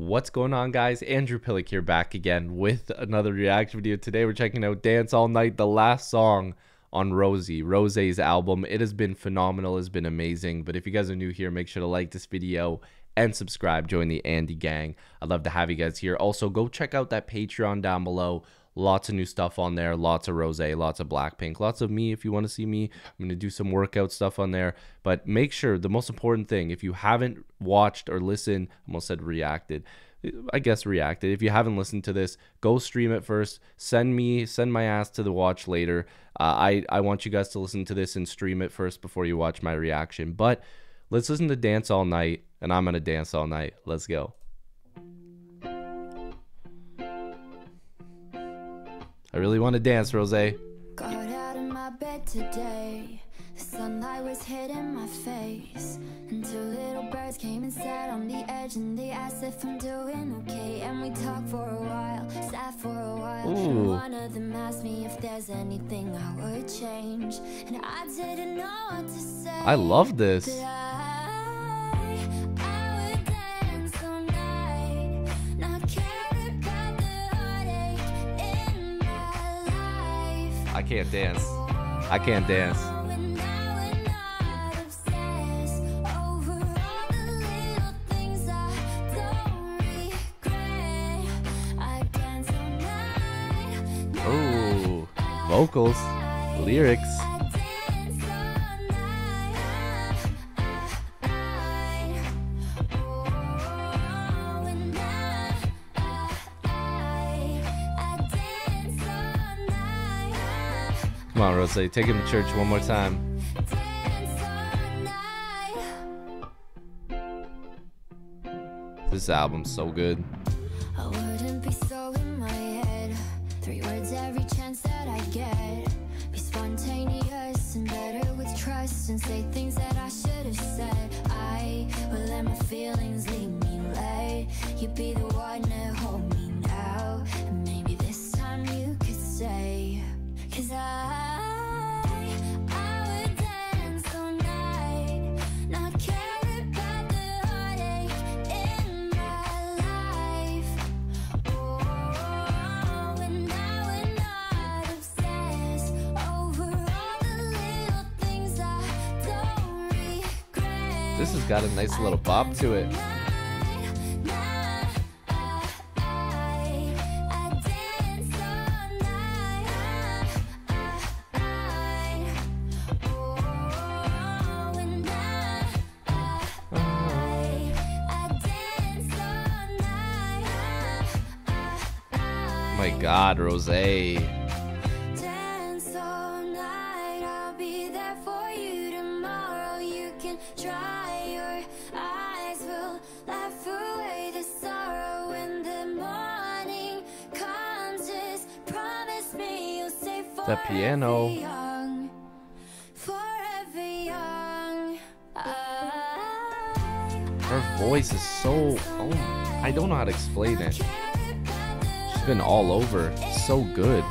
What's going on, guys? Andrew Piluk here, back again with another reaction video. Today we're checking out Dance All Night, the last song on Rosé's album. It has been phenomenal, it's been amazing. But if you guys are new here, make sure to like this video and subscribe, join the Andy gang. I'd love to have you guys here. Also, go check out that Patreon down below. Lots of new stuff on there, lots of Rosé, lots of Blackpink, lots of me. If you want to see me, I'm going to do some workout stuff on there. But make sure, the most important thing, if you haven't watched or listened, I almost said reacted, I guess reacted. If you haven't listened to this, go stream it first. Send my ass to the watch later. I want you guys to listen to this and stream it first before you watch my reaction. But let's listen to Dance All Night, and I'm going to dance all night. Let's go. I really want to dance, Rosé. Got out of my bed today. The sunlight was hitting my face. And two little birds came and sat on the edge, and they asked if I'm doing okay. And we talked for a while, sat for a while. And one of them asked me if there's anything I would change. And I didn't know what to say. I love this. I can't dance. I can't dance. Oh, vocals, lyrics. Come on, Rosé, take him to church one more time. This album's so good. I wouldn't be so in my head. 3 words every chance that I get. Be spontaneous and better with trust, and say things that I should have said. I will let my feelings lead me late. You'd be the one to hold me now, and maybe this time you could say, 'cause I would dance all night, not care about the heartache in my life. Oh, and I would not obsess over all the little things I don't regret. This has got a nice little bop to it. Oh my God, Rosé. Dance all night, I'll be there for you tomorrow. You can dry your eyes, will laugh away the sorrow when the morning comes. Just promise me you'll stay forever. The piano. Young, forever young. Her voice is so. Oh, I don't know how to explain it. Been all over, so good.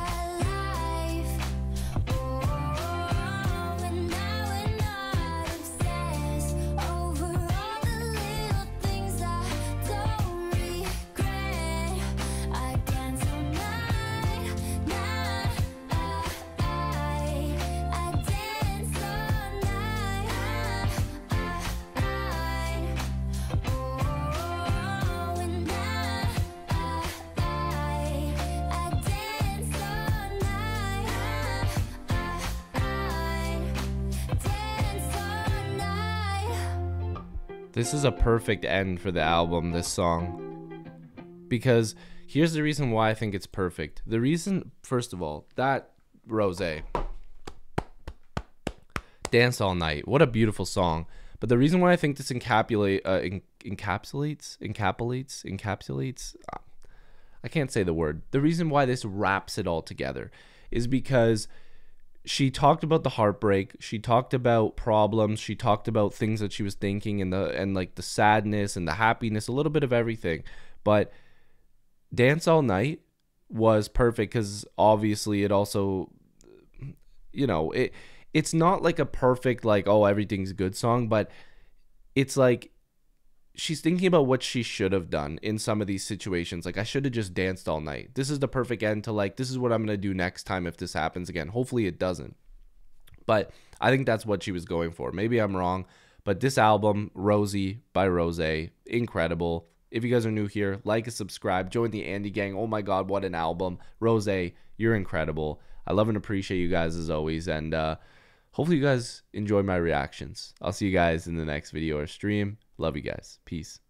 This is a perfect end for the album, this song. Because here's the reason why I think it's perfect. The reason, first of all, that Rosé, Dance All Night, what a beautiful song. But the reason why I think this encapsulates, I can't say the word. The reason why this wraps it all together is because she talked about the heartbreak, she talked about problems, she talked about things that she was thinking, and the sadness and the happiness, a little bit of everything. But Dance All Night was perfect because obviously it also, you know, it's not like a perfect, like, oh, everything's good song, but it's like she's thinking about what she should have done in some of these situations. Like, I should have just danced all night. This is the perfect end to, like, this is what I'm going to do next time if this happens again. Hopefully it doesn't. But I think that's what she was going for. Maybe I'm wrong. But this album, Rosie by Rosé, incredible. If you guys are new here, like and subscribe. Join the Andy gang. Oh my God, what an album. Rosé, you're incredible. I love and appreciate you guys as always. And hopefully you guys enjoy my reactions. I'll see you guys in the next video or stream. Love you guys. Peace.